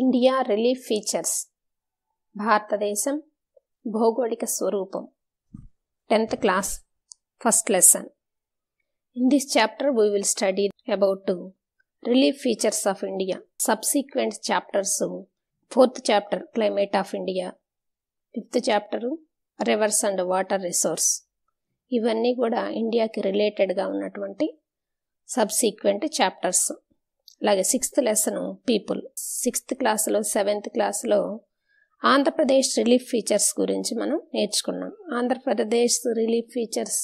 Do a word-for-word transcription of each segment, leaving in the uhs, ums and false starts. India relief features. భారతదేశం భౌగోళిక స్వరూపం. Tenth class first lesson. In this chapter we will study about relief features of India. Subsequent chapters: fourth chapter climate of India, fifth chapter reverse and water resource. ఇవన్నీ కూడా ఇండియాకి రిలేటెడ్గా ఉన్నటువంటి subsequent chapters. అలాగే sixth lesson people. Sixth క్లాస్లో seventh క్లాస్లో Andhra Pradesh relief features గురించి మనం నేర్చుకున్నాం. Andhra Pradesh relief features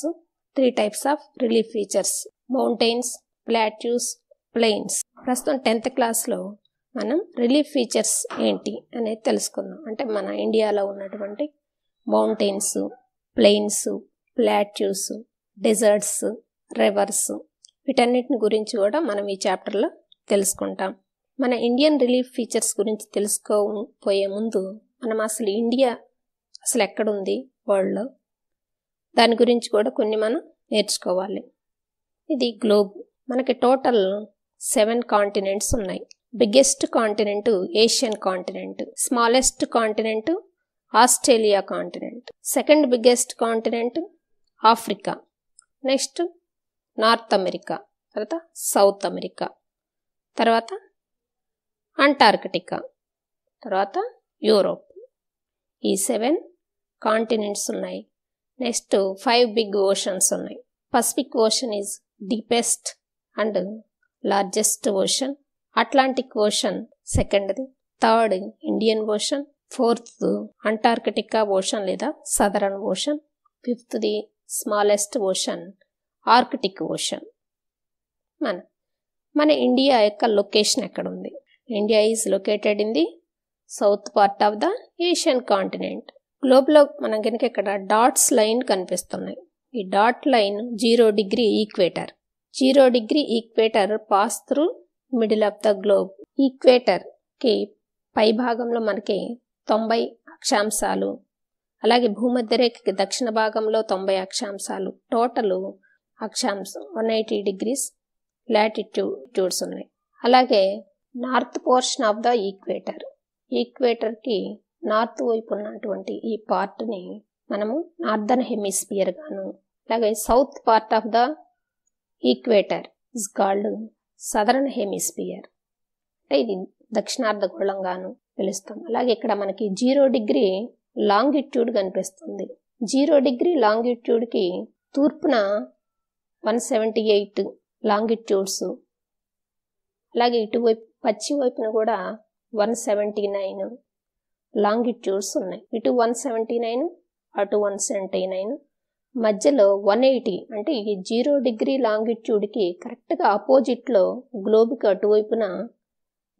three types of relief features: mountains, plateaus, plains. ప్రస్తుతం టెన్త్ క్లాస్లో మనం రిలీఫ్ ఫీచర్స్ ఏంటి అనేది తెలుసుకుందాం. అంటే మన ఇండియాలో ఉన్నటువంటి mountains, plains, plateaus, deserts, rivers, వీటన్నిటిని గురించి కూడా మనం ఈ చాప్టర్లో తెలుసుకుంటాం. మన ఇండియన్ రిలీఫ్ ఫీచర్స్ గురించి తెలుసుకోపోయే ముందు మనం అసలు ఇండియా అసలు ఎక్కడుంది వరల్డ్లో, దాని గురించి కూడా కొన్ని మనం నేర్చుకోవాలి. ఇది గ్లోబ్. మనకి టోటల్ సెవెన్ కాంటినెంట్స్ ఉన్నాయి. Biggest continent Asian continent, smallest continent Australia continent, second biggest continent Africa, next North America, తర్వాత సౌత్ అమెరికా, తర్వాత అంటార్కిటికా, తర్వాత యూరోప్. ఈ సెవెన్ కాంటినెంట్స్ ఉన్నాయి. నెక్స్ట్ ఫైవ్ బిగ్ ఓషన్స్ ఉన్నాయి. Pacific ocean is deepest and largest ocean. Atlantic ocean సెకండ్ది, third Indian ocean, fourth Antarctica ocean లేదా southern ocean, ఫిఫ్త్ది smallest ocean Arctic ocean. మన మన ఇండియా యొక్క లొకేషన్ ఎక్కడుంది? India is located in the south part of the Asian continent. గ్లోబ్లో మనం కనుక ఇక్కడ డాట్స్ లైన్ కనిపిస్తున్నాయి. ఈ dot line zero degree equator. Zero degree equator pass through middle of the globe. ఈక్వేటర్కి పైభాగంలో మనకి తొంభై అక్షాంశాలు, అలాగే భూమధ్యరేఖకి దక్షిణ భాగంలో తొంభై అక్షాంశాలు, టోటల్ అక్షాంశం వన్ ఎయిటీ డిగ్రీస్ లాటిట్యూడ్స్ ఉన్నాయి. అలాగే north portion of the equator, ఈక్వేటర్కి నార్త్ వైపు ఉన్నటువంటి ఈ పార్ట్ని మనము నార్దర్న్ హెమిస్పియర్ గాను, అలాగే south part of the equator is called southern hemisphere, అంటే ఇది దక్షిణార్ధగోళంగాను పిలుస్తాం. అలాగే ఇక్కడ మనకి జీరో డిగ్రీ లాంగిట్యూడ్ కనిపిస్తుంది. జీరో డిగ్రీ లాంగిట్యూడ్కి తూర్పున వన్ సెవెంటీ ఎయిట్ లాంగిట్యూడ్స్, అలాగే ఇటువైపు పశ్చిమవైపున కూడా వన్ సెవెంటీ నైన్ లాంగిట్యూడ్స్ ఉన్నాయి. ఇటు వన్ సెవెంటీ నైన్ అటు వన్ సెవెంటీ నైన్ మధ్యలో వన్ ఎయిటీ. అంటే ఈ జీరో డిగ్రీ లాంగిట్యూడ్కి కరెక్ట్గా ఆపోజిట్లో గ్లోబ్కి అటువైపున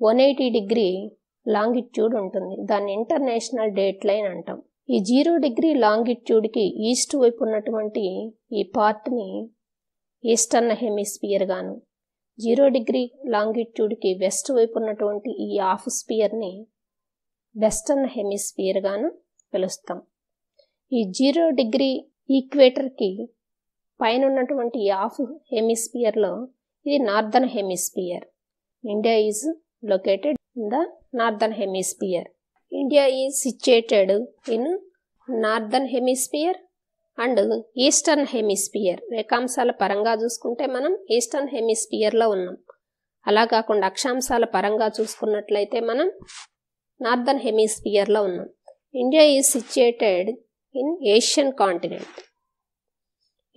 వన్ ఎయిటీ డిగ్రీ లాంగిట్యూడ్ ఉంటుంది. దాన్ని ఇంటర్నేషనల్ డేట్ లైన్ అంటాం. ఈ జీరో డిగ్రీ లాంగిట్యూడ్కి ఈస్ట్ వైపు ఉన్నటువంటి ఈ పార్ట్ని ఈస్టర్న్ హెమిస్పియర్ గాను, జీరో డిగ్రీ లాంగిట్యూడ్కి వెస్ట్ వైపు ఉన్నటువంటి ఈ హాఫ్ స్పియర్ని వెస్టర్న్ హెమిస్పియర్ గాను పిలుస్తాం. ఈ జీరో డిగ్రీ ఈక్వేటర్కి పైన ఉన్నటువంటి ఈ హాఫ్ హెమిస్పియర్లో ఇది northern hemisphere. India is located in the northern hemisphere. India is situated in northern hemisphere and eastern hemisphere. రేఖాంశాల పరంగా చూసుకుంటే మనం ఈస్టర్న్ హెమిస్పియర్లో ఉన్నాం. అలా కాకుండా అక్షాంశాల పరంగా చూసుకున్నట్లయితే మనం నార్దర్న్ హెమిస్పియర్లో ఉన్నాం. India is situated in Asian continent.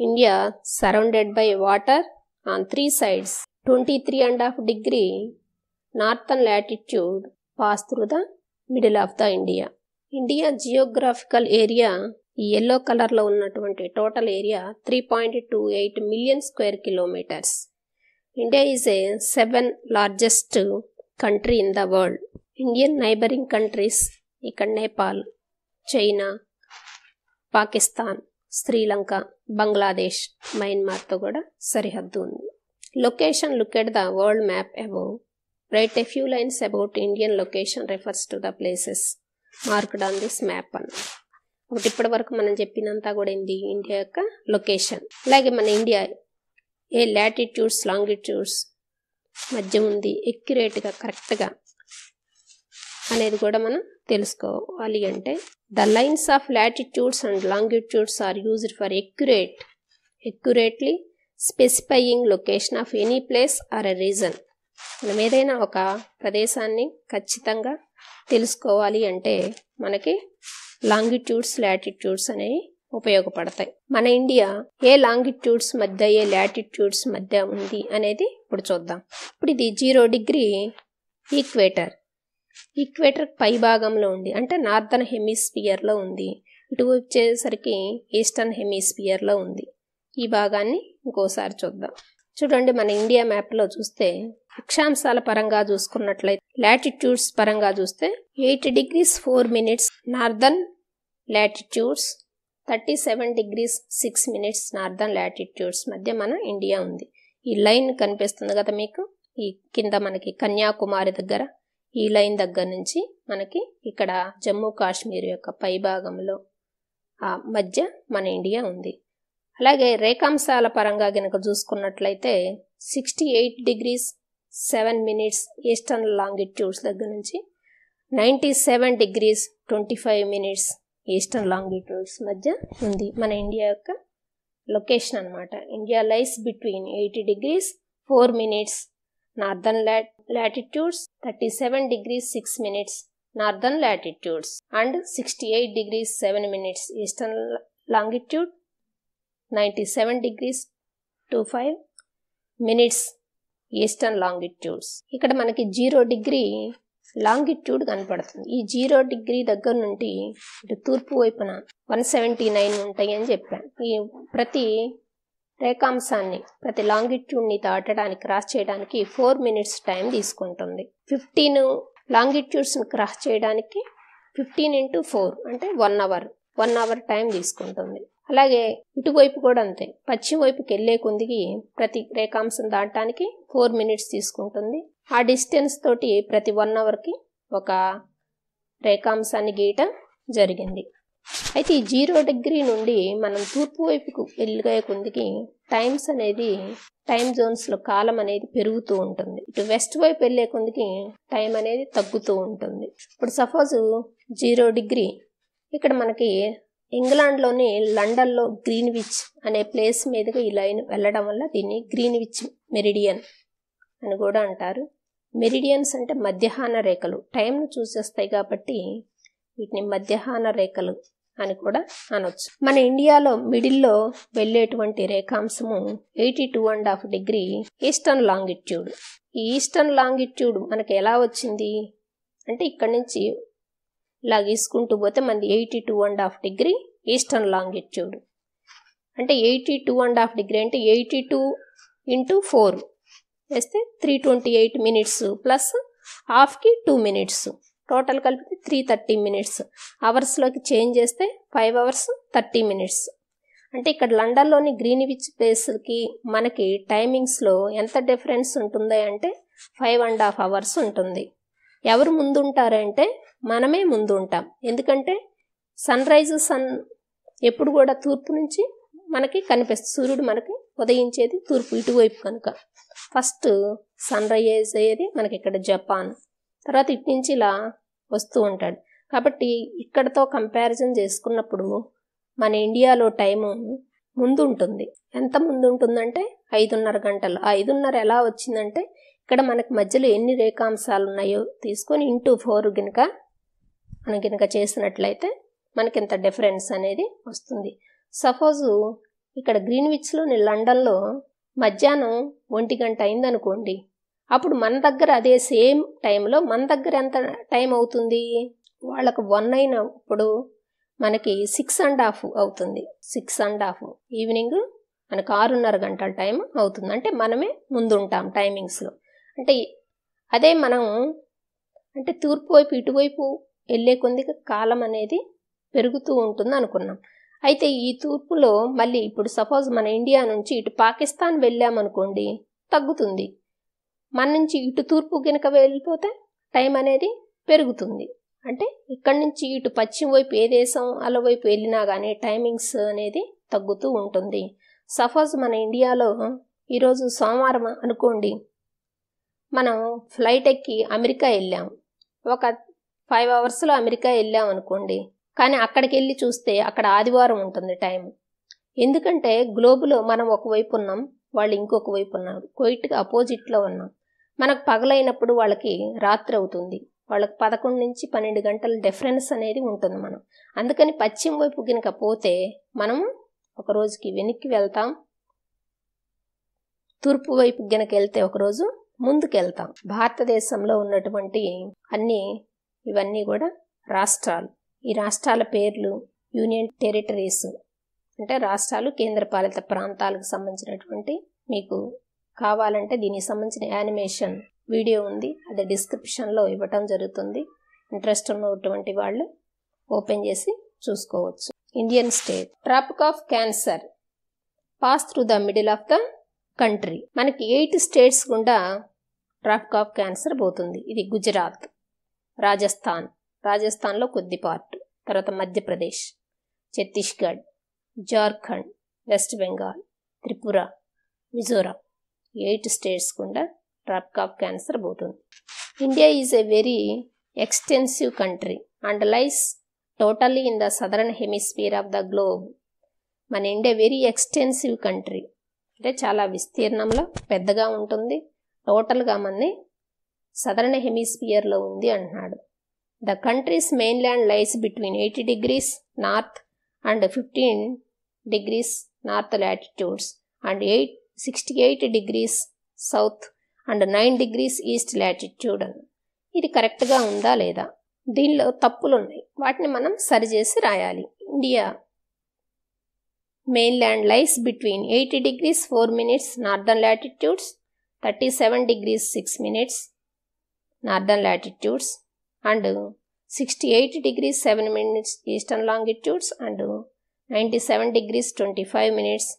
India surrounded by water on three sides. Twenty three and half degree northern latitude pass through the middle of the India. India geographical area, ఈ yellow కలర్లో ఉన్నటువంటి total area three point two eight million square kilometres. India is a seven largest country in the world. Indian neighbouring countries ఇక్కడ Nepal, China, Pakistan, Sri Lanka, Bangladesh, మయన్మార్తో కూడా సరిహద్దు ఉంది. Location. Look at the world map above. Write a few lines about Indian location refers to the places marked on this map అన్న. ఒకటి ఇప్పటి వరకు మనం చెప్పినంతా కూడా ఏంది? ఇండియా యొక్క లొకేషన్. అలాగే మన ఇండియా ఏ లాటిట్యూడ్స్ లాంగిట్యూడ్స్ మధ్య ఉంది, ఎక్యురేట్గా కరెక్ట్గా అనేది కూడా మనం తెలుసుకోవాలి. అంటే the lines of latitudes and longitudes are used for accurate accurately specifying location of any place or a region. మనం ఏదైనా ఒక ప్రదేశాన్ని ఖచ్చితంగా తెలుసుకోవాలి అంటే మనకి లాంగిట్యూడ్స్ లాటిట్యూడ్స్ అనేవి ఉపయోగపడతాయి. మన ఇండియా ఏ లాంగిట్యూడ్స్ మధ్య ఏ లాటిట్యూడ్స్ మధ్య ఉంది అనేది ఇప్పుడు చూద్దాం. ఇప్పుడు ఇది జీరో డిగ్రీ ఈక్వేటర్ ఈక్వేటర్ పై భాగంలో ఉంది, అంటే నార్థన్ హెమిస్పియర్లో ఉంది. ఇటు వచ్చేసరికి ఈస్టర్న్ హెమిస్పియర్లో ఉంది. ఈ భాగాన్ని ఇంకోసారి చూద్దాం. చూడండి, మన ఇండియా మ్యాప్లో చూస్తే అక్షాంశాల పరంగా చూసుకున్నట్లయితే లాటిట్యూడ్స్ పరంగా చూస్తే eight degrees four minutes northern latitudes, thirty seven degrees six minutes northern latitudes మధ్య మన ఇండియా ఉంది. ఈ లైన్ కనిపిస్తుంది కదా మీకు, ఈ కింద మనకి కన్యాకుమారి దగ్గర ఈ లైన్ దగ్గర నుంచి మనకి ఇక్కడ జమ్మూ కాశ్మీర్ యొక్క పైభాగంలో మధ్య మన ఇండియా ఉంది. అలాగే రేఖాంశాల పరంగా కనుక చూసుకున్నట్లయితే sixty eight degrees seven minutes eastern longitudes దగ్గర నుంచి ninety seven degrees twenty five minutes eastern longitudes మధ్య ఉంది మన ఇండియా యొక్క లొకేషన్ అనమాట. India lies between eighty degrees four minutes northern latitudes, thirty seven degrees six minutes northern latitudes and sixty eight degrees seven minutes eastern longitude, ninety seven degrees two five minutes eastern longitudes. ఇక్కడ మనకి zero degree longitude కనపడుతుంది. ఈ zero degree దగ్గర నుండి ఇటు తూర్పు వైపున one seventy nine ఉంటాయి అని చెప్పాను. ఈ ప్రతి రేఖాంశాన్ని ప్రతి లాంగిట్యూడ్ని దాటడానికి క్రాస్ చేయడానికి ఫోర్ మినిట్స్ టైం తీసుకుంటుంది. ఫిఫ్టీన్ లాంగిట్యూడ్స్ని క్రాస్ చేయడానికి ఫిఫ్టీన్ ఇంటూ ఫోర్ అంటే one hour one hour time తీసుకుంటుంది. అలాగే ఇటువైపు కూడా అంతే, పశ్చిమ వైపుకి వెళ్ళే కొందికి ప్రతి రేఖాంశం దాటడానికి ఫోర్ మినిట్స్ తీసుకుంటుంది. ఆ డిస్టెన్స్ తోటి ప్రతి వన్ అవర్కి ఒక రేఖాంశాన్ని గీయటం జరిగింది. అయితే ఈ జీరో డిగ్రీ నుండి మనం తూర్పు వైపుకు వెళ్ళే కొందికి టైమ్స్ అనేది టైమ్ జోన్స్లో కాలం అనేది పెరుగుతూ ఉంటుంది. ఇటు వెస్ట్ వైపు వెళ్ళే కొందికి టైం అనేది తగ్గుతూ ఉంటుంది. ఇప్పుడు సపోజు జీరో డిగ్రీ ఇక్కడ మనకి ఇంగ్లాండ్లోని లండన్లో గ్రీన్విచ్ అనే ప్లేస్ మీదుగా ఈ లైన్ వెళ్ళడం వల్ల దీన్ని గ్రీన్విచ్ మెరిడియన్ అని కూడా అంటారు. మెరిడియన్స్ అంటే మధ్యాహ్న రేఖలు, టైంను చూసేస్తాయి కాబట్టి వీటిని మధ్యాహ్న రేఖలు అని కూడా అనొచ్చు. మన ఇండియాలో మిడిల్లో వెళ్ళేటువంటి రేఖాంశము eighty two and half degree eastern longitude. ఈ ఈస్టర్న్ లాంగిట్యూడ్ మనకు ఎలా వచ్చింది అంటే ఇక్కడి నుంచి ఇలా గీసుకుంటూ పోతే మనది eighty two and half degree eastern longitude. అంటే eighty two and half degree అంటే ఎయిటీ టూ ఇంటూ ఫోర్ వేస్తే three twenty eight minutes plus హాఫ్కి టూ మినిట్స్, టోటల్ కలిపితే త్రీ థర్టీ మినిట్స్. అవర్స్లోకి చేంజ్ చేస్తే ఫైవ్ అవర్స్ థర్టీ మినిట్స్. అంటే ఇక్కడ లండన్లోని గ్రీన్విచ్ ప్లేస్కి మనకి టైమింగ్స్లో ఎంత డిఫరెన్స్ ఉంటుంది అంటే ఫైవ్ అండ్ హాఫ్ అవర్స్ ఉంటుంది. ఎవరు ముందు ఉంటారంటే మనమే ముందు ఉంటాం. ఎందుకంటే సన్ రైజ్ సన్ ఎప్పుడు కూడా తూర్పు నుంచి మనకి కనిపిస్తుంది. సూర్యుడు మనకి ఉదయించేది తూర్పు ఇటువైపు కనుక ఫస్ట్ సన్ రైజ్ అయ్యేది మనకి ఇక్కడ జపాన్, తర్వాత ఇటు నుంచి ఇలా వస్తూ ఉంటాడు. కాబట్టి ఇక్కడతో కంపారిజన్ చేసుకున్నప్పుడు మన ఇండియాలో టైము ముందు ఉంటుంది. ఎంత ముందు ఉంటుందంటే ఐదున్నర గంటలు. ఆ ఐదున్నర ఎలా వచ్చిందంటే ఇక్కడ మనకు మధ్యలో ఎన్ని రేఖాంశాలు ఉన్నాయో తీసుకొని ఇంటూ ఫోర్ కనుక మనం కనుక చేసినట్లయితే మనకి ఇంత డిఫరెన్స్ అనేది వస్తుంది. సపోజు ఇక్కడ గ్రీన్విచ్లోని లండన్లో మధ్యాహ్నం ఒంటి గంట అయిందనుకోండి, అప్పుడు మన దగ్గర అదే సేమ్ టైంలో మన దగ్గర ఎంత టైం అవుతుంది, వాళ్ళకు వన్ అయినప్పుడు మనకి సిక్స్ అండ్ హాఫ్ అవుతుంది. సిక్స్ అండ్ హాఫ్ ఈవినింగ్ మనకు ఆరున్నర గంటల టైం అవుతుంది. అంటే మనమే ముందుంటాం టైమింగ్స్లో. అంటే అదే మనం అంటే తూర్పు వైపు ఇటువైపు వెళ్ళే కొంది కాలం అనేది పెరుగుతూ ఉంటుంది అనుకున్నాం. అయితే ఈ తూర్పులో మళ్ళీ ఇప్పుడు సపోజ్ మన ఇండియా నుంచి ఇటు పాకిస్తాన్ వెళ్ళామనుకోండి తగ్గుతుంది, మన నుంచి ఇటు తూర్పు కనుక వెళ్ళిపోతే టైం అనేది పెరుగుతుంది. అంటే ఇక్కడి నుంచి ఇటు పశ్చిమ వైపు ఏ దేశం అలా వైపు వెళ్ళినా కానీ టైమింగ్స్ అనేది తగ్గుతూ ఉంటుంది. సపోజ్ మన ఇండియాలో ఈరోజు సోమవారం అనుకోండి, మనం ఫ్లైట్ ఎక్కి అమెరికా వెళ్ళాము, ఒక ఫైవ్ అవర్స్లో అమెరికా వెళ్ళాం అనుకోండి, కానీ అక్కడికి వెళ్ళి చూస్తే అక్కడ ఆదివారం ఉంటుంది టైం. ఎందుకంటే గ్లోబులో మనం ఒకవైపు ఉన్నాం, వాళ్ళు ఇంకొక వైపు ఉన్నారు, క్వైట్గా అపోజిట్లో ఉన్నాం. మనకు పగలైనప్పుడు వాళ్ళకి రాత్రి అవుతుంది, వాళ్ళకి పదకొండు నుంచి పన్నెండు గంటల డిఫరెన్స్ అనేది ఉంటుంది మనం. అందుకని పశ్చిమ వైపు కనుక పోతే మనం ఒక రోజుకి వెనక్కి వెళ్తాం, తూర్పు వైపు కనుక వెళ్తే ఒకరోజు ముందుకు వెళ్తాం. భారతదేశంలో ఉన్నటువంటి అన్ని ఇవన్నీ కూడా రాష్ట్రాలు. ఈ రాష్ట్రాల పేర్లు యూనియన్ టెరిటరీస్, అంటే రాష్ట్రాలు కేంద్రపాలిత ప్రాంతాలకు సంబంధించినటువంటి. మీకు కావాలంటే దీనికి సంబంధించిన యానిమేషన్ వీడియో ఉంది, అది డిస్క్రిప్షన్లో ఇవ్వటం జరుగుతుంది. ఇంట్రెస్ట్ ఉన్నటువంటి వాళ్ళు ఓపెన్ చేసి చూసుకోవచ్చు. Indian state Tropic of Cancer pass through the middle of the country. మనకి ఎయిట్ స్టేట్స్ గుండా ట్రాపిక్ ఆఫ్ క్యాన్సర్ పోతుంది. ఇది గుజరాత్, రాజస్థాన్, రాజస్థాన్లో కొద్ది పార్ట్, తర్వాత Madhya Pradesh, Chhattisgarh, Jharkhand, west Bengal, Tripura, Mizoram. Eight states గుండా ట్రాపిక్ ఆఫ్ క్యాన్సర్ పోతుంది. India is a very extensive country and lies totally in the southern hemisphere of the globe. మన ఇండియా వెరీ ఎక్స్టెన్సివ్ కంట్రీ, అంటే చాలా విస్తీర్ణంలో పెద్దగా ఉంటుంది. టోటల్గా మన సదరన్ హెమిస్ఫియర్లో ఉంది అంటున్నాడు. The country's main land lies between eighty degrees north and fifteen degrees north latitudes and eight sixty eight degrees south and nine degrees east latitude అన్న. ఇది కరెక్ట్గా ఉందా లేదా? దీనిలో తప్పులు ఉన్నాయి, వాటిని మనం సరిచేసి రాయాలి. India main land lies between eighty degrees four minutes northern latitudes, thirty seven degrees six minutes northern latitudes and sixty eight degrees seven minutes eastern longitudes and ninety seven degrees twenty five minutes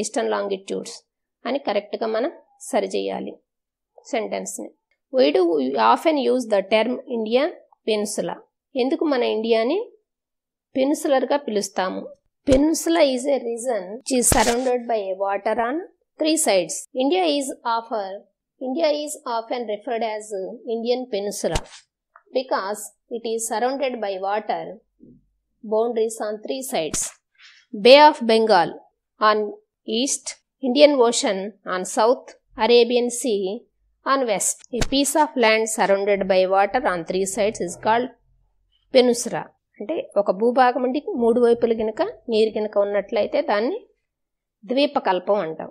eastern longitudes అని కరెక్ట్గా మనం సరిచేయాలి సెంటెన్స్ని. Why do you often use the term India peninsula? ఎందుకు మన ఇండియాని పెనుసులర్గా పిలుస్తాము? పెనుసులా ఈజ్ ఎ రీజన్ జీ surrounded by a water on three sides. India is offer India is often referred as Indian peninsula because it is surrounded by water boundaries on three sides. Bay of Bengal on east, Indian Ocean on south, Arabian Sea on west. A piece of land surrounded by water on three sides is called peninsula. అంటే ఒక భూభాగం అంటే మూడు వైపులు కనుక నీరు కనుక ఉన్నట్లయితే దాన్ని ద్వీపకల్పం అంటాం.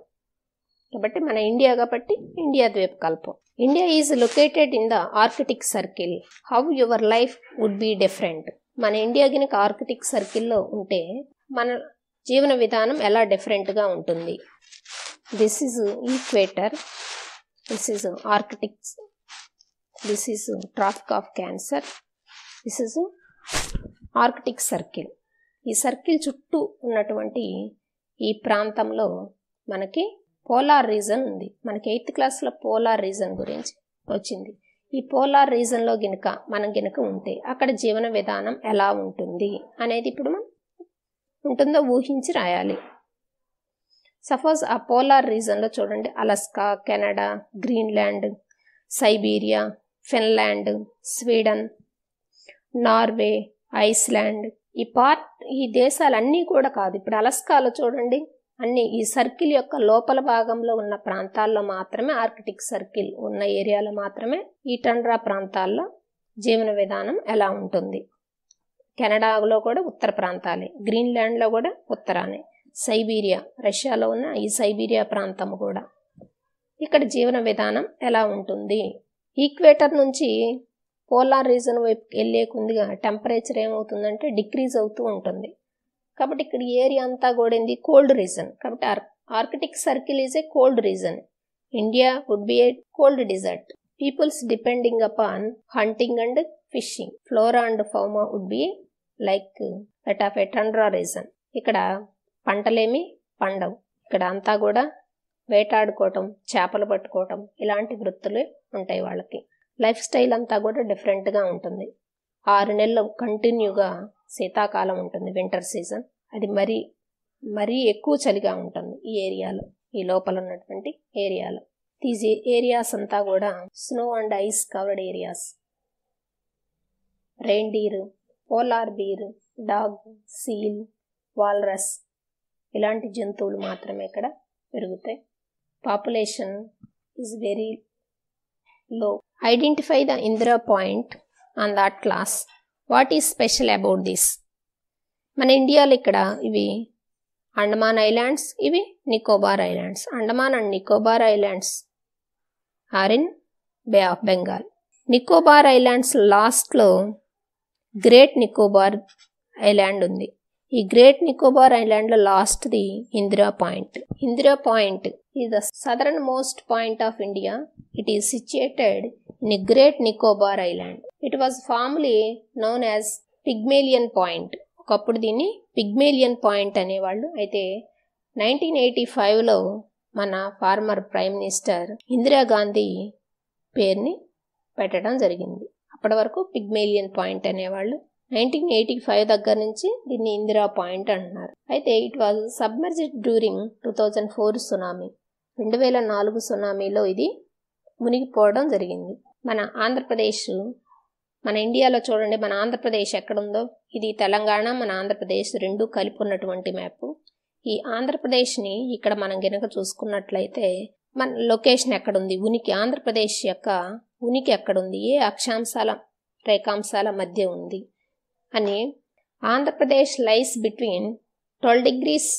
కాబట్టి మన ఇండియా కాబట్టి ఇండియా ద్వీపకల్పం. India is located in the Arctic Circle. How your life would be different? మన ఇండియా కనుక ఆర్కిటిక్ సర్కిల్లో ఉంటే మన జీవన విధానం ఎలా డిఫరెంట్గా ఉంటుంది? This is equator, this is Arctics, this is Tropic of Cancer, this is Arctic Circle. ఈ సర్కిల్ చుట్టూ ఉన్నటువంటి ఈ ప్రాంతంలో మనకి పోలార్ రీజన్ ఉంది. మనకి ఎయిత్ క్లాస్లో పోలార్ రీజన్ గురించి వచ్చింది. ఈ పోలార్ రీజన్లో గినక మనం గినక ఉంటే అక్కడ జీవన విధానం ఎలా ఉంటుంది అనేది ఇప్పుడు మనం ఉంటుందో ఊహించి రాయాలి. సపోజ్ ఆ పోలార్ రీజన్లో చూడండి, Alaska, Canada, Greenland, Siberia, Finland, Sweden, Norway, Iceland, ఈ పార్ట్ ఈ దేశాలన్నీ కూడా కాదు. ఇప్పుడు అలస్కాలో చూడండి, అన్ని ఈ సర్కిల్ యొక్క లోపల భాగంలో ఉన్న ప్రాంతాల్లో మాత్రమే, ఆర్కిటిక్ సర్కిల్ ఉన్న ఏరియాలో మాత్రమే ఈ టండ్రా ప్రాంతాల్లో జీవన విధానం ఎలా ఉంటుంది. కెనడాలో కూడా ఉత్తర ప్రాంతాలే, గ్రీన్లాండ్లో కూడా ఉత్తరానే, సైబీరియా రష్యాలో ఉన్న ఈ సైబీరియా ప్రాంతం కూడా, ఇక్కడ జీవన విధానం ఎలా ఉంటుంది? ఈక్వేటర్ నుంచి పోలార్ రీజన్ వైపు వెళ్ళే కొద్దిగా టెంపరేచర్ ఏమవుతుందంటే డిక్రీజ్ అవుతూ ఉంటుంది. కాబట్టి ఇక్కడ ఏరియా అంతా కూడా ఏంది? Cold region. కాబట్టి or Arctic Circle is a cold region. India would be a cold desert. Peoples depending upon hunting and fishing. Flora and fauna would be like that of a tundra region. ఇక్కడ పంటలేమి పండవు, ఇక్కడ అంతా కూడా వేటాడుకోవటం, చేపలు పట్టుకోవటం ఇలాంటి వృత్తులు ఉంటాయి వాళ్ళకి. లైఫ్ స్టైల్ అంతా కూడా డిఫరెంట్గా ఉంటుంది. ఆరు నెలలు కంటిన్యూగా శీతాకాలం ఉంటుంది, వింటర్ సీజన్. అది మరీ మరీ ఎక్కువ చలిగా ఉంటుంది ఈ ఏరియాలో, ఈ లోపల ఉన్నటువంటి ఏరియాలో. దీస్ ఏరియాస్ అంతా కూడా snow and ice covered areas. Reindeer, polar bear, dog, seal, walrus ఇలాంటి జంతువులు మాత్రమే ఇక్కడ పెరుగుతాయి. Population is very low. Identify the Indira point on the atlas. What is special about this? మన ఇండియాలో ఇక్కడ ఇవి అండమాన్ ఐలాండ్స్, ఇవి Nicobar Islands. Andaman and Nicobar Islands are in Bay of Bengal. Nicobar Islands లాస్ట్లో గ్రేట్ నికోబార్ ఐలాండ్ ఉంది. ఈ గ్రేట్ నికోబార్ ఐలాండ్లో లాస్ట్ది Indira Point. Indira point is the southern most point of India. It is situated in a Great Nicobar Island. It was formerly known as Pygmalion Point. ఒకప్పుడు దీన్ని Pygmalion point అనేవాళ్ళు. అయితే nineteen eighty ఫైవ్లో మన ఫార్మర్ ప్రైమ్ మినిస్టర్ ఇందిరాగాంధీ పేరుని పెట్టడం జరిగింది. అప్పటి వరకు పిగ్మేలియన్ పాయింట్ అనేవాళ్ళు. నైన్టీన్ ఎయిటీ ఫైవ్ దగ్గర నుంచి దీన్ని ఇందిరా పాయింట్ అంటున్నారు. అయితే it was submerged during two thousand four tsunami. రెండు వేల నాలుగు సునామీలో ఇది మునిగిపోవడం జరిగింది. మన ఆంధ్రప్రదేశ్, మన ఇండియాలో చూడండి, మన ఆంధ్రప్రదేశ్ ఎక్కడుందో, ఇది తెలంగాణ, మన ఆంధ్రప్రదేశ్ రెండు కలిపి ఉన్నటువంటి మ్యాప్. ఈ ఆంధ్రప్రదేశ్ని ఇక్కడ మనం గనక చూసుకున్నట్లయితే మన లొకేషన్ ఎక్కడుంది, ఉనికి, ఆంధ్రప్రదేశ్ యొక్క ఉనికి ఎక్కడుంది, ఏ అక్షాంశాల రేఖాంశాల మధ్య ఉంది అని, Andhra Pradesh lies between twelve degrees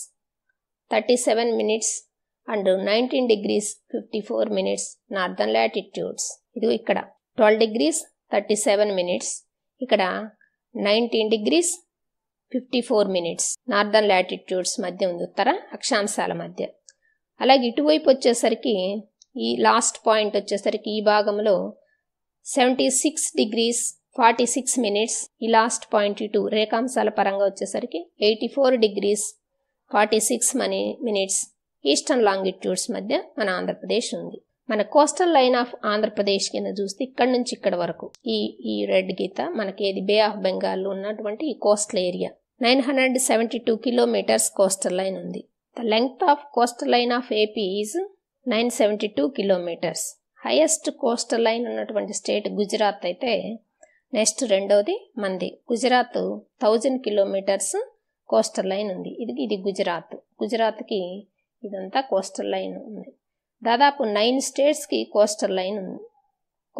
thirty seven minutes and nineteen degrees fifty four minutes northern latitudes. ఇది ఇక్కడ twelve degrees thirty seven minutes, ఇక్కడ nineteen degrees fifty four minutes northern latitudes మధ్య ఉంది, ఉత్తర అక్షాంశాల మధ్య. అలాగే ఇటువైపు వచ్చేసరికి ఈ లాస్ట్ పాయింట్ వచ్చేసరికి ఈ భాగంలో seventy six degrees forty six minutes ఈ లాస్ట్ పాయింట్, ఇటు రేఖాంశాల పరంగా వచ్చేసరికి eighty four degrees forty six money minutes eastern longitudes మధ్య మన ఆంధ్రప్రదేశ్ ఉంది. మన కోస్టల్ లైన్ ఆఫ్ ఆంధ్రప్రదేశ్ కింద చూస్తే ఇక్కడ నుంచి ఇక్కడ వరకు ఈ ఈ రెడ్ గీత మనకి ఏది, బే ఆఫ్ బెంగాల్లో ఉన్నటువంటి ఈ coastal area. Nine hundred seventy two kilometres coastal line ఉంది. The length of coastal line of A P is nine hundred seventy-two kilometers. Highest coastal line ఉన్నటువంటి స్టేట్ గుజరాత్. అయితే నెక్స్ట్ రెండోది మంది Gujarat, thousand kilometres coastal line ఉంది. ఇది ఇది గుజరాత్. గుజరాత్కి ఇదంతా coastal line ఉంది. దాదాపు నైన్ స్టేట్స్కి కోస్టల్ లైన్ ఉంది,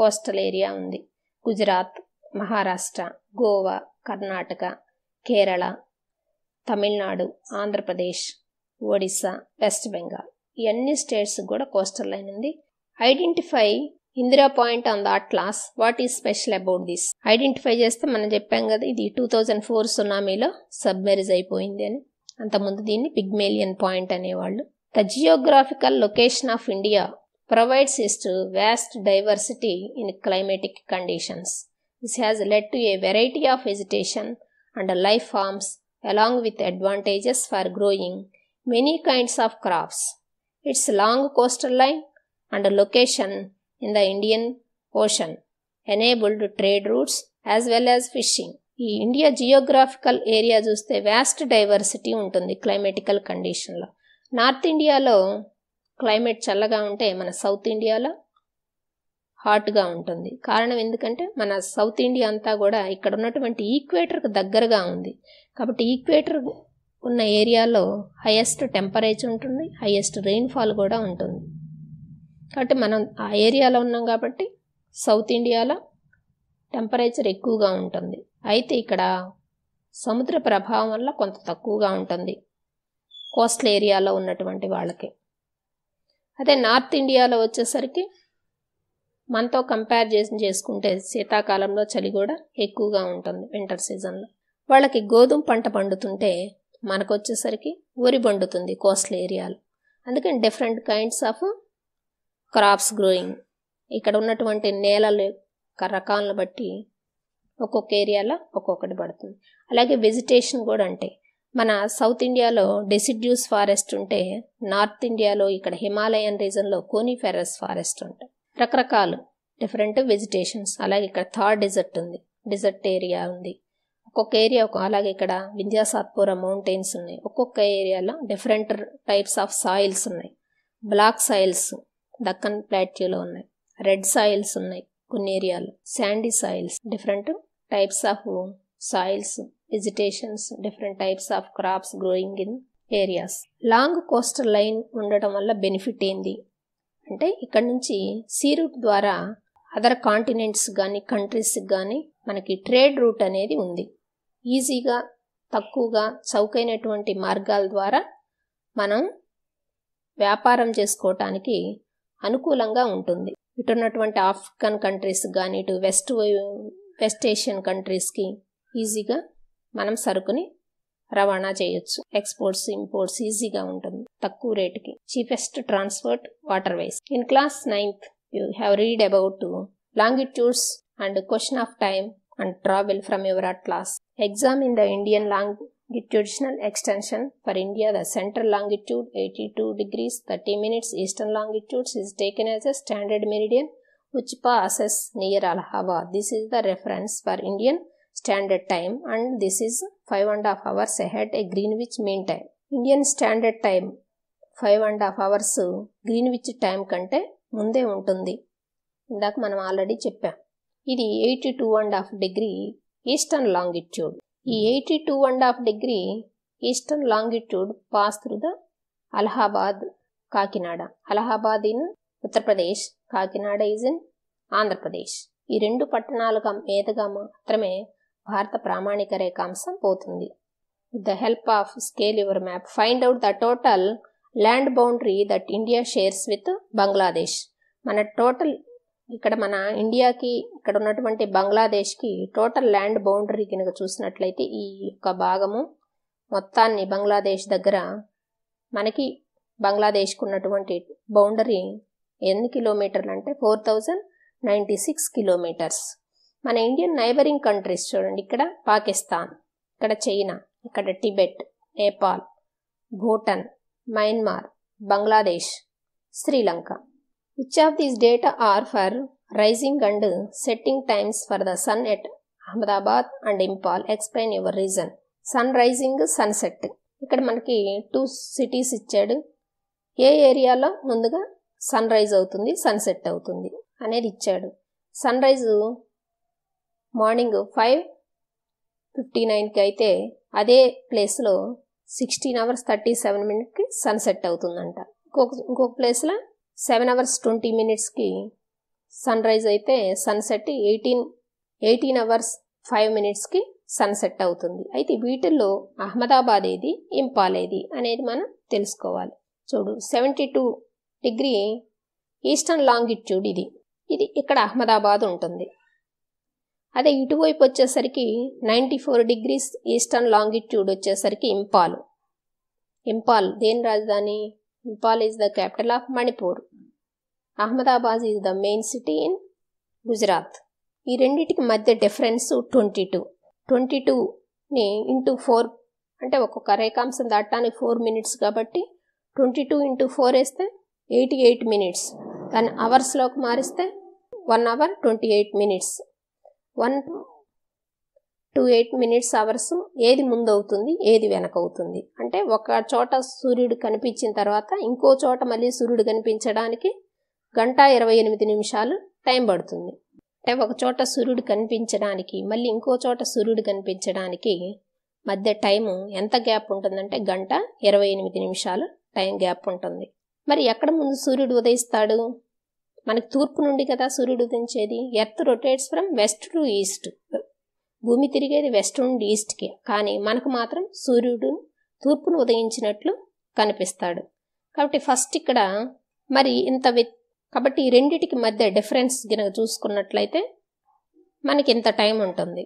కోస్టల్ ఏరియా ఉంది. గుజరాత్, మహారాష్ట్ర, గోవా, కర్ణాటక, కేరళ, తమిళనాడు, ఆంధ్రప్రదేశ్, ఒడిస్సా, వెస్ట్ బెంగాల్, ఈ అన్ని స్టేట్స్ కూడా కోస్టల్ లైన్ ఉంది. Identify Indira point on the atlas. What is special about this? Identify చేస్తే మనం చెప్పాం కదా, ఇది టూ థౌజండ్ ఫోర్ సునామీలో సబ్మెరిజ్ అయిపోయింది అని. అంతకుముందు దీన్ని పిగ్మేలియన్ పాయింట్ అనేవాళ్ళు. The geographical location of India provides is to vast diversity in climatic conditions. This has led to a variety of vegetation and life forms along with advantages for growing many kinds of crops. Its long coastal line and location in the Indian Ocean enabled trade routes as well as fishing. ఈ India geographical area చూస్తే vast diversity ఉంటుంది climatical కండిషన్లో. North ఇండియాలో climate చల్లగా ఉంటే మన south ఇండియాలో హాట్గా ఉంటుంది. కారణం ఎందుకంటే మన సౌత్ ఇండియా అంతా కూడా ఇక్కడ ఉన్నటువంటి ఈక్వేటర్కు దగ్గరగా ఉంది కాబట్టి ఈక్వేటర్ ఉన్న ఏరియాలో హైయెస్ట్ టెంపరేచర్ ఉంటుంది, హైయెస్ట్ రెయిన్ఫాల్ కూడా ఉంటుంది. కాబట్టి మనం ఆ ఏరియాలో ఉన్నాం కాబట్టి సౌత్ ఇండియాలో టెంపరేచర్ ఎక్కువగా ఉంటుంది. అయితే ఇక్కడ సముద్ర ప్రభావం వల్ల కొంత తక్కువగా ఉంటుంది కోస్టల్ ఏరియాలో ఉన్నటువంటి వాళ్ళకి. అదే నార్త్ ఇండియాలో వచ్చేసరికి మనతో కంపేర్ చేసి చేసుకుంటే శీతాకాలంలో చలి కూడా ఎక్కువగా ఉంటుంది వింటర్ సీజన్లో. వాళ్ళకి గోధుమ పంట పండుతుంటే మనకు వచ్చేసరికి ఊరి పండుతుంది కోస్టల్ ఏరియాలో. అందుకని different kinds of crops growing ఇక్కడ ఉన్నటువంటి నేలల యొక్క రకాలను బట్టి ఒక్కొక్క ఏరియాలో ఒక్కొక్కటి పడుతుంది. అలాగే వెజిటేషన్ కూడా, అంటే మన సౌత్ ఇండియాలో డెసిడ్యూస్ ఫారెస్ట్ ఉంటే నార్త్ ఇండియాలో ఇక్కడ హిమాలయన్ రీజన్లో కోనిఫెరస్ ఫారెస్ట్ ఉంటాయి. రకరకాలు డిఫరెంట్ వెజిటేషన్స్. అలాగే ఇక్కడ థార్ డెజర్ట్ ఉంది, డెజర్ట్ ఏరియా ఉంది ఒక్కొక్క ఏరియా. అలాగే ఇక్కడ వింధ్యా సాత్పురా మౌంటైన్స్ ఉన్నాయి. ఒక్కొక్క ఏరియాలో డిఫరెంట్ టైప్స్ ఆఫ్ సాయిల్స్ ఉన్నాయి. బ్లాక్ సాయిల్స్ దక్కన్ ప్లాట్యూలో ఉన్నాయి, రెడ్ సాయిల్స్ ఉన్నాయి కొన్ని ఏరియాలో, sandy soils, different types of soils, vegetations, different types of crops growing in areas. Long coastal line ఉండటం వల్ల బెనిఫిట్ ఏంది అంటే ఇక్కడ నుంచి సీ రూట్ ద్వారా అదర్ కాంటినెంట్స్ కానీ కంట్రీస్కి కానీ మనకి ట్రేడ్ రూట్ అనేది ఉంది. ఈజీగా తక్కువగా చౌకైనటువంటి మార్గాల ద్వారా మనం వ్యాపారం చేసుకోవటానికి అనుకూలంగా ఉంటుంది. ఇటున్నటువంటి ఆఫ్రికన్ కంట్రీస్ కానీ ఇటు వెస్ట్ వెస్ట్ ఏషియన్ కంట్రీస్కి ఈజీగా మనం సరుకుని రవాణా చేయొచ్చు. ఎక్స్పోర్ట్స్ ఇంపోర్ట్స్ ఈజీగా ఉంటుంది తక్కువ రేటుకి. Cheapest transport water ways. In class ninth you have read about longitudes and question of time and travel from your atlas. Examine the Indian longitudinal extension. For India, the central longitude eighty-two degrees thirty minutes eastern longitude is taken as a standard meridian which passes near Allahabad. This is the reference for Indian standard time and this is five and a half hours ahead a Greenwich mean time. Indian standard time five and a half hours Greenwich time kante munde untundi. Indaku manam already cheppam. ఇది eighty two and half degree eastern longitude. ఈ eighty two and half degree eastern longitude pass through the Allahabad Kakinada. Allahabad in Uttar Pradesh, Kakinada is in Andhra Pradesh. ఈ రెండు పట్టణాలుగా మీదుగా మాత్రమే భారత ప్రామాణిక రేఖాంశం పోతుంది. With the help of scale your map find out the total land boundary that India shares with Bangladesh. మన టోటల్ ఇక్కడ మన ఇండియాకి ఇక్కడ ఉన్నటువంటి బంగ్లాదేశ్కి టోటల్ ల్యాండ్ బౌండరీ కనుక చూసినట్లయితే ఈ యొక్క భాగము మొత్తాన్ని బంగ్లాదేశ్ దగ్గర మనకి బంగ్లాదేశ్కి ఉన్నటువంటి బౌండరీ ఎన్ని కిలోమీటర్లు అంటే four thousand ninety six kilometres. మన ఇండియన్ నైబరింగ్ కంట్రీస్ చూడండి, ఇక్కడ పాకిస్తాన్, ఇక్కడ చైనా, ఇక్కడ Tibet, Nepal, Bhutan, Myanmar, Bangladesh, Sri Lanka. Which of these data are for rising and setting times for the sun at Ahmedabad and Imphal? Explain your reason. Sun rising, sunset. ఇక్కడ మనకి two cities ఇచ్చాడు. ఏ ఏరియాలో ముందుగా sun rise అవుతుంది సన్సెట్ అవుతుంది అనేది ఇచ్చాడు. Sunrise morning five fifty నైన్కి అయితే అదే ప్లేస్లో సిక్స్టీన్ అవర్స్ థర్టీ సెవెన్ మినిట్కి సన్సెట్ అవుతుందంట. ఇంకొక ఇంకొక ప్లేస్లో సెవెన్ అవర్స్ ట్వంటీ మినిట్స్కి సన్ రైజ్ అయితే sunset eighteen eighteen hours five మినిట్స్కి సన్సెట్ అవుతుంది. అయితే వీటిల్లో అహ్మదాబాద్ ఏది, ఇంపాల్ ఏది అనేది మనం తెలుసుకోవాలి. చూడు, seventy two degree eastern longitude ఇది ఇది ఇక్కడ అహ్మదాబాద్ ఉంటుంది. అదే ఇటువైపు వచ్చేసరికి ninety four degrees eastern longitude వచ్చేసరికి ఇంపాల్. ఇంపాల్ దేని రాజధాని? Imphal is the capital of Manipur. Ahmedabad is the main city in Gujarat. ఈ రెండింటికి మధ్య డిఫరెన్స్ ట్వంటీ టూ ట్వంటీ టూని ఇంటూ ఫోర్ అంటే ఒక్కొక్క రేఖాంశం దాటానికి ఫోర్ మినిట్స్ కాబట్టి ట్వంటీ టూ ఇంటూ ఫోర్ వేస్తే ఎయిటీ ఎయిట్ మినిట్స్. దాన్ని అవర్స్లోకి మారిస్తే one hour twenty eight minutes one two eight minutes hours ఏది ముందు అవుతుంది ఏది వెనకవుతుంది అంటే ఒక చోట సూర్యుడు కనిపించిన తర్వాత ఇంకో చోట మళ్ళీ సూర్యుడు కనిపించడానికి గంట ఇరవై ఎనిమిది నిమిషాలు టైం పడుతుంది. అంటే ఒక చోట సూర్యుడు కనిపించడానికి మళ్ళీ ఇంకో చోట సూర్యుడు కనిపించడానికి మధ్య టైము ఎంత గ్యాప్ ఉంటుందంటే గంట ఇరవై ఎనిమిది నిమిషాలు టైం గ్యాప్ ఉంటుంది. మరి ఎక్కడ ముందు సూర్యుడు ఉదయిస్తాడు? మనకి తూర్పు నుండి కదా సూర్యుడు ఉదయించేది. Earth rotates from west to east. భూమి తిరిగేది వెస్ట్ నుండి ఈస్ట్కి, కానీ మనకు మాత్రం సూర్యుడు తూర్పును ఉదయించినట్లు కనిపిస్తాడు. కాబట్టి ఫస్ట్ ఇక్కడ మరి ఇంత వి కాబట్టి ఈ రెండిటికి మధ్య డిఫరెన్స్ కనుక చూసుకున్నట్లయితే మనకి ఇంత టైం ఉంటుంది.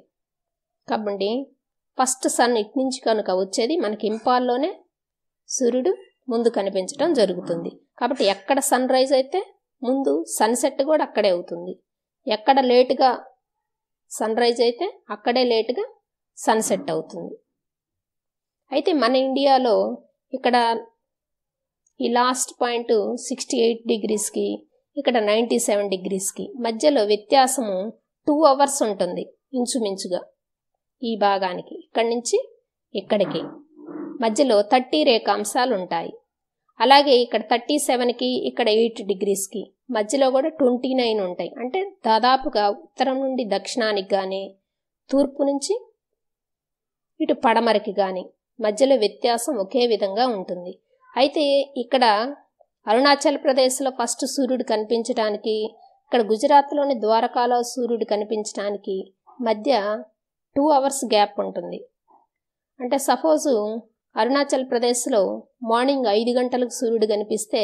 కాబట్టి ఫస్ట్ సన్ ఇటు నుంచి కనుక వచ్చేది మనకి ఇంపాల్లోనే సూర్యుడు ముందు కనిపించడం జరుగుతుంది. కాబట్టి ఎక్కడ సన్ రైజ్ అయితే ముందు సన్సెట్ కూడా అక్కడే అవుతుంది. ఎక్కడ లేటుగా సన్ రైజ్ అయితే అక్కడే లేటుగా సన్సెట్ అవుతుంది. అయితే మన ఇండియాలో ఇక్కడ ఈ లాస్ట్ పాయింట్ సిక్స్టీ ఎయిట్ డిగ్రీస్కి ఇక్కడ నైంటీ సెవెన్ డిగ్రీస్కి మధ్యలో వ్యత్యాసము టూ అవర్స్ ఉంటుంది ఇంచుమించుగా. ఈ భాగానికి ఇక్కడి నుంచి ఇక్కడికి మధ్యలో థర్టీ రేఖాంశాలు ఉంటాయి. అలాగే ఇక్కడ థర్టీ సెవెన్కి ఇక్కడ ఎయిట్ డిగ్రీస్కి మధ్యలో కూడా ట్వంటీ నైన్ ఉంటాయి. అంటే దాదాపుగా ఉత్తరం నుండి దక్షిణానికి కానీ తూర్పు నుంచి ఇటు పడమరకి కానీ మధ్యలో వ్యత్యాసం ఒకే విధంగా ఉంటుంది. అయితే ఇక్కడ అరుణాచల్ ప్రదేశ్లో ఫస్ట్ సూర్యుడు కనిపించడానికి, ఇక్కడ గుజరాత్లోని ద్వారకాలో సూర్యుడు కనిపించడానికి మధ్య టూ అవర్స్ గ్యాప్ ఉంటుంది. అంటే సపోజు అరుణాచల్ ప్రదేశ్లో మార్నింగ్ ఐదు గంటలకు సూర్యుడు కనిపిస్తే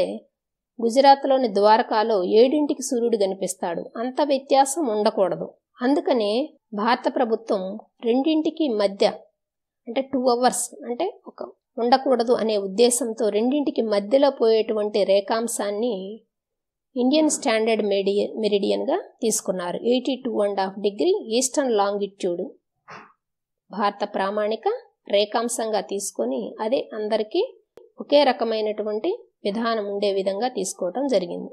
గుజరాత్లోని ద్వారకాలో ఏడింటికి సూర్యుడు కనిపిస్తాడు. అంత వ్యత్యాసం ఉండకూడదు. అందుకనే భారత ప్రభుత్వం రెండింటికి మధ్య అంటే టూ అవర్స్ అంటే ఒక ఉండకూడదు అనే ఉద్దేశంతో రెండింటికి మధ్యలో పోయేటువంటి రేఖాంశాన్ని ఇండియన్ స్టాండర్డ్ మెరిడియన్ మెరిడియన్గా తీసుకున్నారు. Eighty two and half degree eastern longitude భారత ప్రామాణిక రేఖాంశంగా తీసుకొని అదే అందరికీ ఒకే రకమైనటువంటి విధానం ఉండే విధంగా తీసుకోవడం జరిగింది.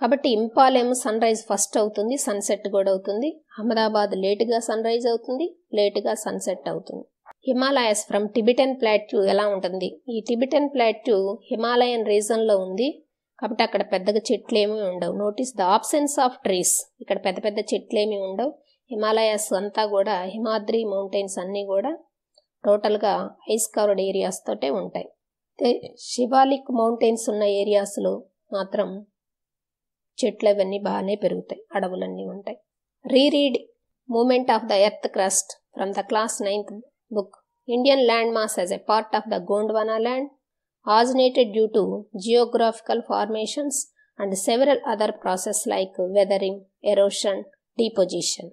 కాబట్టి ఇంపాల్ ఏమో సన్ రైజ్ ఫస్ట్ అవుతుంది, సన్సెట్ కూడా అవుతుంది. అహ్మదాబాద్ లేటుగా సన్ రైజ్ అవుతుంది, లేటుగా సన్సెట్ అవుతుంది. హిమాలయాస్ ఫ్రమ్ టిబెటన్ ప్లాట్యూ ఎలా ఉంటుంది? ఈ టిబెటన్ ప్లాట్యూ హిమాలయన్ రీజన్లో ఉంది కాబట్టి అక్కడ పెద్దగా చెట్లు ఏమీ ఉండవు. Notice the absence of trees. ఇక్కడ పెద్ద పెద్ద చెట్లు ఏమీ ఉండవు. హిమాలయాస్ అంతా కూడా హిమాద్రి మౌంటైన్స్ అన్నీ కూడా టోటల్గా ఐస్ కవర్డ్ ఏరియాస్ తోటే ఉంటాయి. శివాలిక్ మౌంటైన్స్ ఉన్న ఏరియాస్లో మాత్రం చెట్లు అవన్నీ బాగానే పెరుగుతాయి, అడవులన్నీ ఉంటాయి. Reread moment of the earth crust from the class ninth book. Indian land mass as a part of the Gondwana land originated due to geographical formations and several other processes like weathering, erosion, deposition.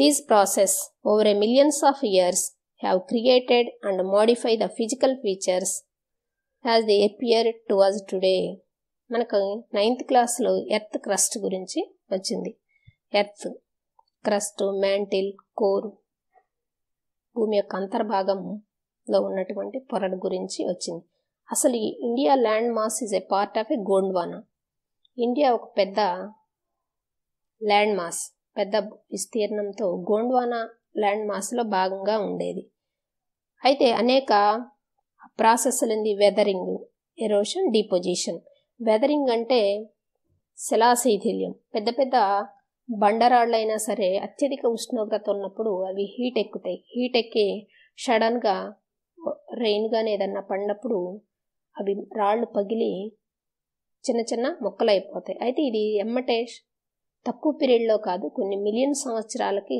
These processes over a millions of years have created and modified the physical features as they appear to us today. మనకు ninth క్లాస్లో earth crust గురించి వచ్చింది. Earth crust, mantle, core, భూమి యొక్క అంతర్భాగంలో ఉన్నటువంటి పొరడు గురించి వచ్చింది. అసలు India land mass is a part of a Gondwana. India ఒక పెద్ద ల్యాండ్ మాస్, పెద్ద విస్తీర్ణంతో గోండ్వానా ల్యాండ్ మాస్లో భాగంగా ఉండేది. అయితే అనేక ప్రాసెస్లు ఉంది, వెదరింగ్, ఎరోషన్, డిపోజిషన్. వెదరింగ్ అంటే శిలాశైథిల్యం. పెద్ద పెద్ద బండరాళ్ళైనా సరే అత్యధిక ఉష్ణోగ్రత ఉన్నప్పుడు అవి హీట్ ఎక్కుతాయి. హీట్ ఎక్కి సడన్గా రెయిన్గానే ఏదన్నా పడినప్పుడు అవి రాళ్ళు పగిలి చిన్న చిన్న మొక్కలు అయిపోతాయి. అయితే ఇది ఎమ్మటే తక్కువ పీరియడ్లో కాదు, కొన్ని మిలియన్ సంవత్సరాలకి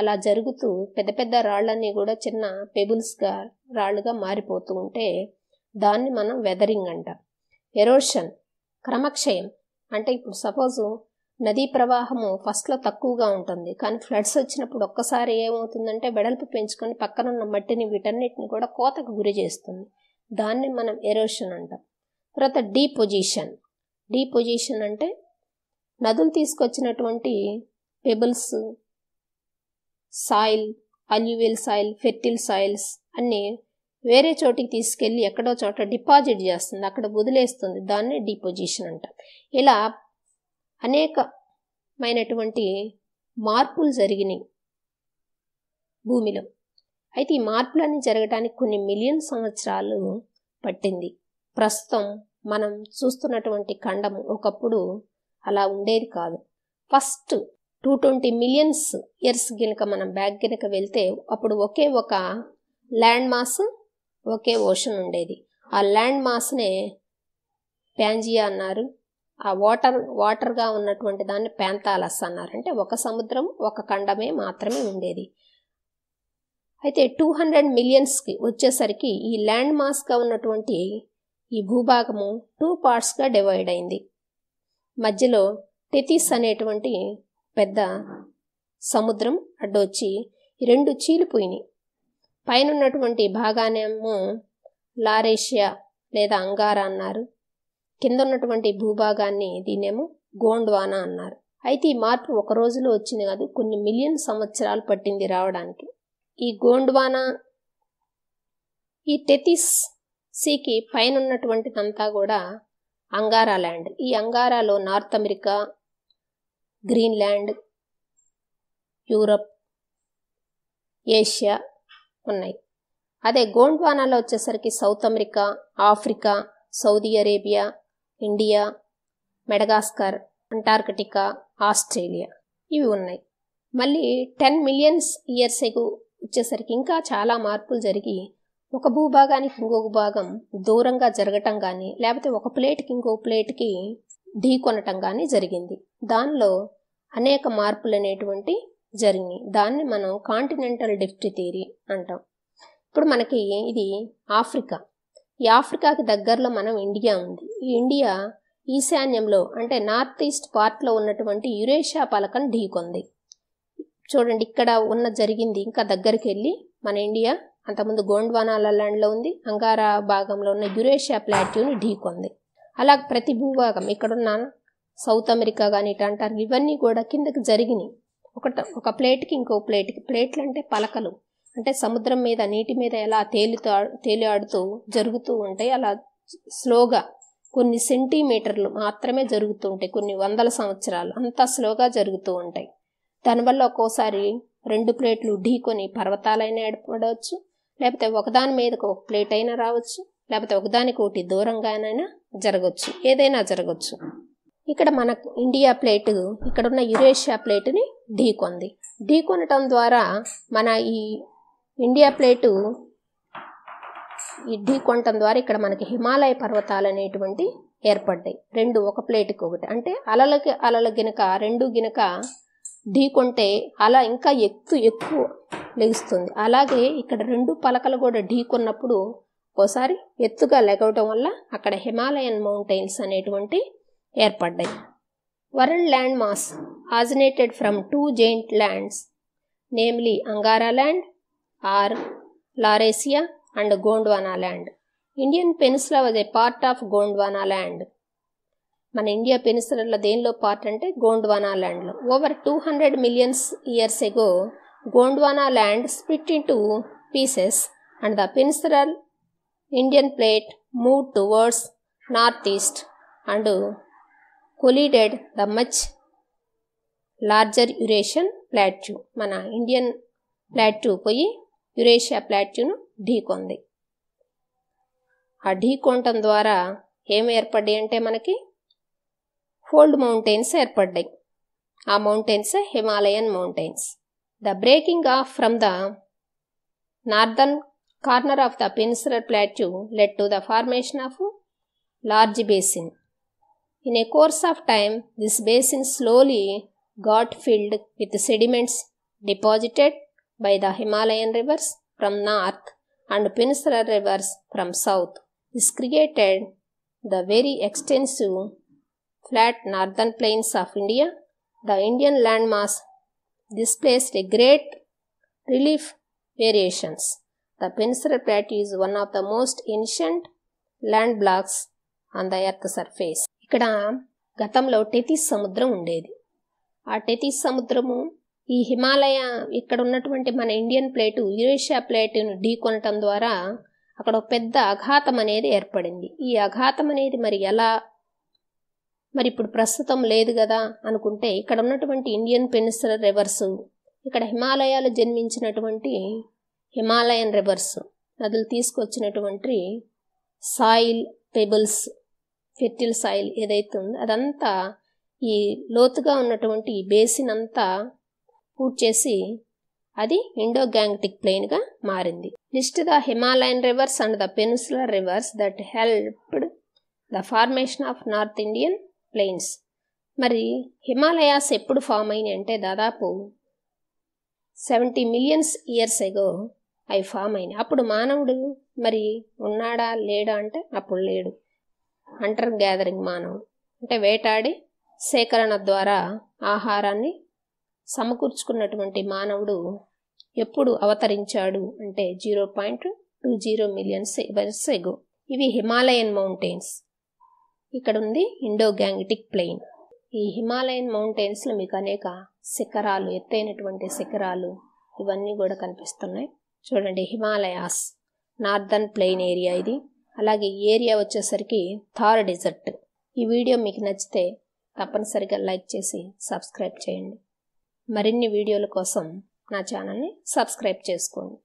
అలా జరుగుతూ పెద్ద పెద్ద రాళ్ళన్నీ కూడా చిన్న పెబుల్స్గా రాళ్ళుగా మారిపోతూ ఉంటే దాన్ని మనం వెదరింగ్ అంటాం. ఎరోషన్ క్రమక్షయం అంటే ఇప్పుడు సపోజు నదీ ప్రవాహము ఫస్ట్లో తక్కువగా ఉంటుంది, కానీ ఫ్లడ్స్ వచ్చినప్పుడు ఒక్కసారి ఏమవుతుందంటే వెడల్పు పెంచుకొని పక్కనున్న మట్టిని వీటన్నిటిని కూడా కోతకు గురి చేస్తుంది. దాన్ని మనం ఎరోషన్ అంటాం. తర్వాత డీపొజిషన్. డీపొజిషన్ అంటే నదులు తీసుకొచ్చినటువంటి pebbles, soil, alluvial soil, fertile soils అన్నీ వేరే చోటికి తీసుకెళ్ళి ఎక్కడో చోట డిపాజిట్ చేస్తుంది, అక్కడ వదిలేస్తుంది. దాన్ని డీపొజిషన్ అంటాం. ఇలా అనేకమైనటువంటి మార్పులు జరిగినాయి భూమిలో. అయితే ఈ మార్పులన్నీ జరగడానికి కొన్ని మిలియన్ సంవత్సరాలు పట్టింది. ప్రస్తుతం మనం చూస్తున్నటువంటి ఖండం ఒకప్పుడు అలా ఉండేది కాదు. First two twenty millions years గినక మనం బ్యాక్ గినక వెళ్తే అప్పుడు ఒకే ఒక ల్యాండ్ మాస్, ఒకే ఓషన్ ఉండేది. ఆ ల్యాండ్ మాస్నే ప్యాంజియా అన్నారు. ఆ వాటర్ వాటర్గా ఉన్నటువంటి దాన్ని ప్యాంతాలస్ అన్నారు. అంటే ఒక సముద్రం, ఒక ఖండమే మాత్రమే ఉండేది. అయితే టూ హండ్రెడ్ మిలియన్స్కి వచ్చేసరికి ఈ ల్యాండ్ మాస్గా ఉన్నటువంటి ఈ భూభాగము టూ పార్ట్స్గా డివైడ్ అయింది. మధ్యలో టెతిస్ అనేటువంటి పెద్ద సముద్రం అడ్డొచ్చి రెండు చీలిపోయినాయి. పైన ఉన్నటువంటి భాగానేమో లారేషియా లేదా అంగారా అన్నారు. కింద ఉన్నటువంటి భూభాగాన్ని దీనేమో గోండ్వానా అన్నారు. అయితే ఈ మార్పు ఒక రోజులో వచ్చింది కాదు, కొన్ని మిలియన్ సంవత్సరాలు పట్టింది రావడానికి. ఈ గోండ్వానా, ఈ టెతిస్ సీకి పైన ఉన్నటువంటిదంతా కూడా అంగారా ల్యాండ్. ఈ అంగారాలో North America, Greenland, Europe, Asia ఉన్నాయి. అదే గోండ్వానాలో వచ్చేసరికి South America, Africa, Saudi Arabia, India, Madagascar, Antarctica, Australia ఇవి ఉన్నాయి. మళ్ళీ టెన్ మిలియన్స్ ఇయర్స్ ఎగు వచ్చేసరికి ఇంకా చాలా మార్పులు జరిగి ఒక భూభాగానికి ఇంకొక భాగం దూరంగా జరగటం కానీ, లేకపోతే ఒక ప్లేట్కి ఇంకో ప్లేట్కి ఢీకొనటం కానీ జరిగింది. దానిలో అనేక మార్పులు అనేటువంటి జరిగినాయి. దాన్ని మనం కాంటినెంటల్ డిఫ్ట్ థియరీ అంటాం. ఇప్పుడు మనకి ఇది ఆఫ్రికా. ఈ ఆఫ్రికాకి దగ్గరలో మనం ఇండియా ఉంది. ఈ ఇండియా ఈశాన్యంలో అంటే నార్త్ ఈస్ట్ పార్ట్లో ఉన్నటువంటి యురేషియా పలకం ఢీకొంది. చూడండి, ఇక్కడ ఉన్న జరిగింది ఇంకా దగ్గరికి వెళ్ళి మన ఇండియా అంతకుముందు గోండ్వానాల ల్యాండ్లో ఉంది, అంగారా భాగంలో ఉన్న యురేషియా ప్లాట్యూని ఢీకొంది. అలా ప్రతి భూభాగం ఇక్కడున్న సౌత్ అమెరికా కానీ ఇటు అంటారు, ఇవన్నీ కూడా కిందకి జరిగినాయి. ఒకట ఒక ప్లేట్కి ఇంకో ప్లేట్కి, ప్లేట్లు అంటే పలకలు, అంటే సముద్రం మీద నీటి మీద ఎలా తేలితో తేలి ఆడుతూ జరుగుతూ ఉంటాయి, అలా స్లోగా కొన్ని సెంటీమీటర్లు మాత్రమే జరుగుతూ ఉంటాయి, కొన్ని వందల సంవత్సరాలు అంతా స్లోగా జరుగుతూ ఉంటాయి. దానివల్ల ఒక్కోసారి రెండు ప్లేట్లు ఢీకొని పర్వతాలైనా ఏర్పడవచ్చు, లేకపోతే ఒకదాని మీదకి ఒక ప్లేట్ అయినా రావచ్చు, లేకపోతే ఒకదానికి ఒకటి దూరంగానైనా జరగవచ్చు, ఏదైనా జరగవచ్చు. ఇక్కడ మన ఇండియా ప్లేటు ఇక్కడున్న యురేషియా ప్లేటుని ఢీకొంది. ఢీకొనటం ద్వారా మన ఈ ఇండియా ప్లేటు ఈ ఢీకొనటం ద్వారా ఇక్కడ మనకి హిమాలయ పర్వతాలు అనేటువంటి ఏర్పడ్డాయి. రెండు ఒక ప్లేటుకి ఒకటి, అంటే అలలకి అలల గినక రెండు గినక ఢీకొంటే అలా ఇంకా ఎక్కువ ఎక్కువ లెగుస్తుంది. అలాగే ఇక్కడ రెండు పలకలు కూడా ఢీకొన్నప్పుడు ఒకసారి ఎత్తుగా లెగవటం వల్ల అక్కడ హిమాలయన్ మౌంటైన్స్ అనేటువంటి ఏర్పడ్డాయి. World land mass originated from two giant lands, namely Angara land or Laurasia and Gondwana land. Indian peninsula was a part of Gondwana land. మన ఇండియా పెనిన్సులాలో దేనిలో పార్ట్ అంటే గోండ్వానా ల్యాండ్లో. Over two hundred millions years ago Gondwana land split into pieces and the peninsular Indian plate move towards north east and collided the much larger Eurasian plateau. మన Indian plateau పోయి Eurasia ప్లాట్యూను ఢీకొంది. ఆ ఢీకొనటం ద్వారా ఏమి ఏర్పడ్డాయి అంటే మనకి ఫోల్డ్ మౌంటైన్స్ ఏర్పడ్డాయి. ఆ mountains Himalayan mountains. The breaking of from the northern corner of the peninsular plateau led to the formation of large basin. In a course of time this basin slowly got filled with sediments deposited by the Himalayan rivers from north and peninsular rivers from south. This created the very extensive flat northern plains of India. The Indian landmass displaced a great relief variations. The peninsular plateau is one of the most ancient land blocks on the earth surface. Ikkada gatamlo Tetis samudram undedi. Aa Tetis samudramu ఈ హిమాలయ ఇక్కడ ఉన్నటువంటి మన Indian plate Eurasia ప్లేటును ఢీకొనటం ద్వారా అక్కడ ఒక పెద్ద అఘాతం అనేది ఏర్పడింది. ఈ అఘాతం అనేది మరి ఎలా, మరి ఇప్పుడు ప్రస్తుతం లేదు కదా అనుకుంటే, ఇక్కడ ఉన్నటువంటి ఇండియన్ పెనిన్సులర్ రివర్సు, ఇక్కడ హిమాలయాలు జన్మించినటువంటి హిమాలయన్ రివర్సు నదులు తీసుకొచ్చినటువంటి సాయిల్ పెబుల్స్, ఫెర్టిల్ సాయిల్ ఏదైతే ఉందో అదంతా ఈ లోతుగా ఉన్నటువంటి ఈ బేసిన్ అంతా పూర్తి చేసి అది ఇండోగ్యాంగటిక్ ప్లెయిన్గా మారింది. List the Himalayan rivers and the peninsular rivers that helped the formation of north Indian plains. మరి హిమాలయాస్ ఎప్పుడు ఫామ్ అయినాయి అంటే దాదాపు సెవెంటీ మిలియన్స్ ఇయర్స్ ఎగో అవి ఫామ్ అయినాయి. అప్పుడు మానవుడు మరి ఉన్నాడా లేడా అంటే అప్పుడు లేడు. హంటర్ గ్యాదరింగ్ మానవుడు అంటే వేటాడి సేకరణ ద్వారా ఆహారాన్ని సమకూర్చుకున్నటువంటి మానవుడు ఎప్పుడు అవతరించాడు అంటే zero point two zero millions years ago. ఇవి హిమాలయన్ మౌంటైన్స్. ఇక్కడ ఉంది ఇండోగ్యాంగటిక్ ప్లెయిన్. ఈ హిమాలయన్ మౌంటైన్స్లో మీకు అనేక శిఖరాలు, ఎత్తైనటువంటి శిఖరాలు ఇవన్నీ కూడా కనిపిస్తున్నాయి. చూడండి, హిమాలయాస్ నార్దర్న్ ప్లెయిన్ ఏరియా ఇది. అలాగే ఈ ఏరియా వచ్చేసరికి థార్ డెజర్ట్. ఈ వీడియో మీకు నచ్చితే తప్పనిసరిగా లైక్ చేసి సబ్స్క్రైబ్ చేయండి. మరిన్ని వీడియోల కోసం నా ఛానల్ని సబ్స్క్రైబ్ చేసుకోండి.